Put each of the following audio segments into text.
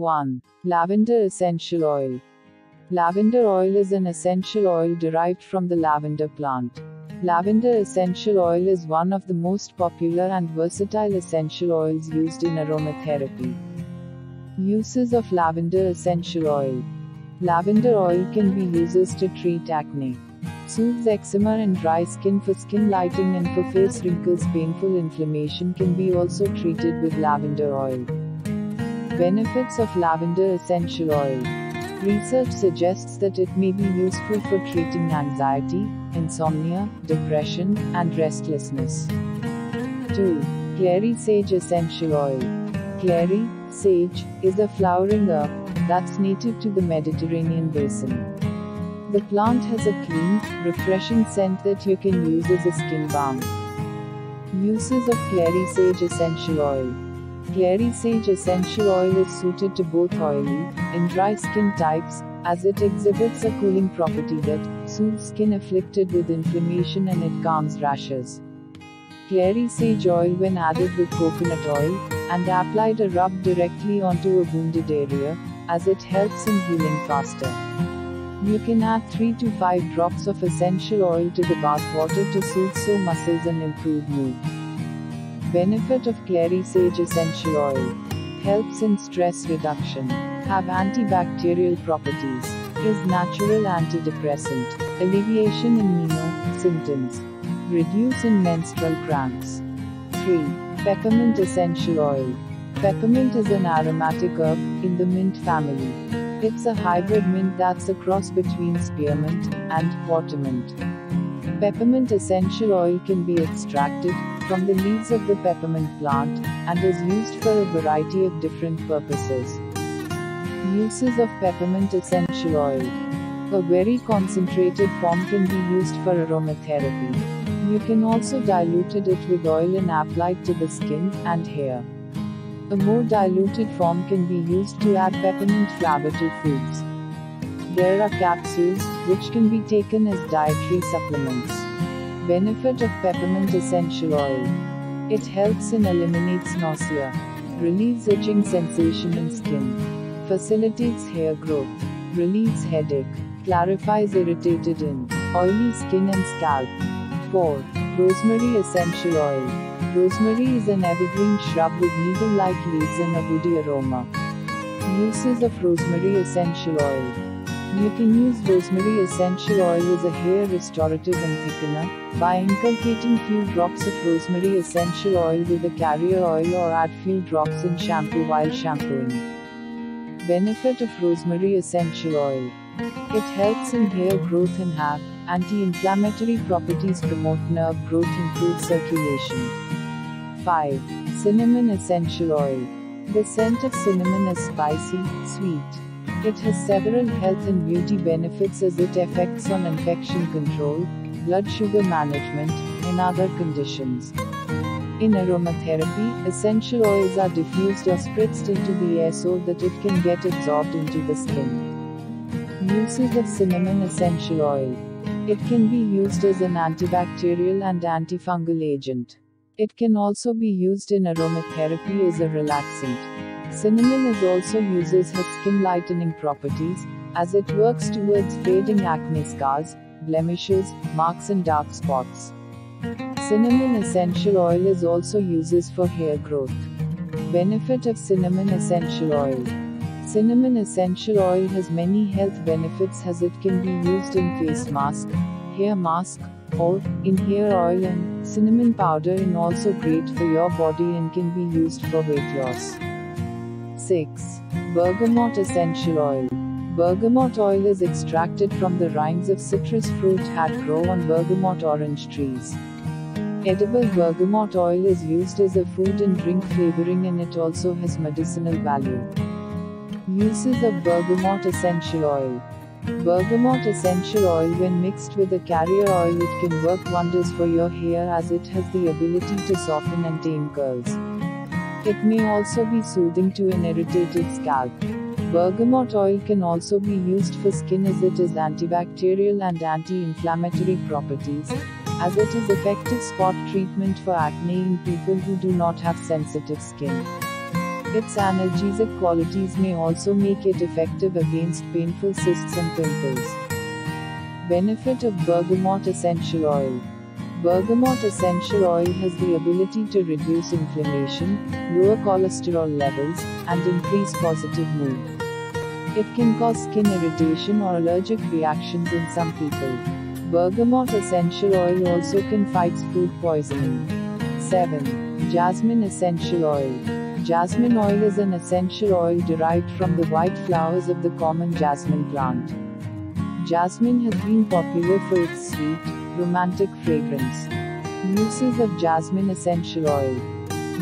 1. Lavender essential oil. Lavender oil is an essential oil derived from the lavender plant. Lavender essential oil is one of the most popular and versatile essential oils used in aromatherapy. Uses of lavender essential oil. Lavender oil can be used to treat acne, soothes eczema and dry skin, for skin lightening and for face wrinkles. Painful inflammation can be also treated with lavender oil. Benefits of lavender essential oil. Research suggests that it may be useful for treating anxiety, insomnia, depression, and restlessness. 2. Clary Sage essential oil. Clary sage is a flowering herb that's native to the Mediterranean basin. The plant has a clean, refreshing scent that you can use as a skin balm. Uses of clary sage essential oil. Clary sage essential oil is suited to both oily and dry skin types, as it exhibits a cooling property that soothes skin afflicted with inflammation and it calms rashes. Clary sage oil, when added with coconut oil and applied a rub directly onto a wounded area, as it helps in healing faster. You can add 3 to 5 drops of essential oil to the bath water to soothe sore muscles and improve mood. Benefit of clary sage essential oil. Helps in stress reduction. Have antibacterial properties. Is natural antidepressant. Alleviation in meno symptoms. Reduce in menstrual cramps. 3. Peppermint essential oil. Peppermint is an aromatic herb in the mint family. It's a hybrid mint that's a cross between spearmint and watermint. Peppermint essential oil can be extracted from the leaves of the peppermint plant and is used for a variety of different purposes. Uses of peppermint essential oil. A very concentrated form can be used for aromatherapy. You can also dilute it with oil and apply it to the skin and hair. A more diluted form can be used to add peppermint flavor to foods. There are capsules, which can be taken as dietary supplements. Benefit of peppermint essential oil. It helps in eliminates nausea, relieves itching sensation in skin, facilitates hair growth, relieves headache, clarifies irritated and oily skin and scalp. 4. Rosemary essential oil. Rosemary is an evergreen shrub with needle-like leaves and a woody aroma. Uses of rosemary essential oil. You can use rosemary essential oil as a hair restorative and thickener by inculcating few drops of rosemary essential oil with a carrier oil or add few drops in shampoo while shampooing. Benefit of rosemary essential oil. It helps in hair growth and have anti-inflammatory properties, promote nerve growth, improve circulation. 5. Cinnamon essential oil. The scent of cinnamon is spicy, sweet. It has several health and beauty benefits as it affects on infection control, blood sugar management, and other conditions. In aromatherapy, essential oils are diffused or spritzed into the air so that it can get absorbed into the skin. Uses of cinnamon essential oil. It can be used as an antibacterial and antifungal agent. It can also be used in aromatherapy as a relaxant. Cinnamon is also uses her skin lightening properties, as it works towards fading acne scars, blemishes, marks and dark spots. Cinnamon essential oil is also uses for hair growth. Benefit of cinnamon essential oil. Cinnamon essential oil has many health benefits as it can be used in face mask, hair mask, or in hair oil, and cinnamon powder is also great for your body and can be used for weight loss. 6. Bergamot essential oil. Bergamot oil is extracted from the rinds of citrus fruit that grow on bergamot orange trees. Edible bergamot oil is used as a food and drink flavoring, and it also has medicinal value. Uses of bergamot essential oil. Bergamot essential oil, when mixed with a carrier oil, it can work wonders for your hair as it has the ability to soften and tame curls. It may also be soothing to an irritated scalp. Bergamot oil can also be used for skin as it has antibacterial and anti-inflammatory properties, as it is effective spot treatment for acne in people who do not have sensitive skin. Its analgesic qualities may also make it effective against painful cysts and pimples. Benefit of bergamot essential oil. Bergamot essential oil has the ability to reduce inflammation, lower cholesterol levels, and increase positive mood. It can cause skin irritation or allergic reactions in some people. Bergamot essential oil also can fight food poisoning. 7. Jasmine essential oil. Jasmine oil is an essential oil derived from the white flowers of the common jasmine plant. Jasmine has been popular for its sweet, romantic fragrance. Uses of jasmine essential oil.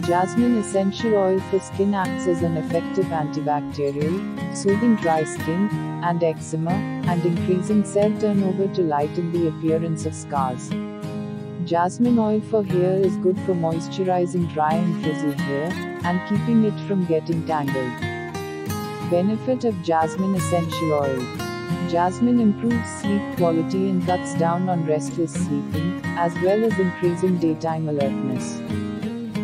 Jasmine essential oil for skin acts as an effective antibacterial, soothing dry skin and eczema, and increasing cell turnover to lighten the appearance of scars. Jasmine oil for hair is good for moisturizing dry and frizzled hair, and keeping it from getting tangled. Benefit of jasmine essential oil. Jasmine improves sleep quality and cuts down on restless sleeping, as well as increasing daytime alertness.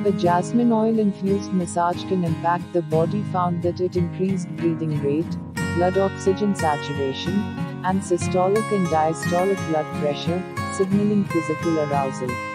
A jasmine oil-infused massage can impact the body. Found that it increased breathing rate, blood oxygen saturation, and systolic and diastolic blood pressure, signaling physical arousal.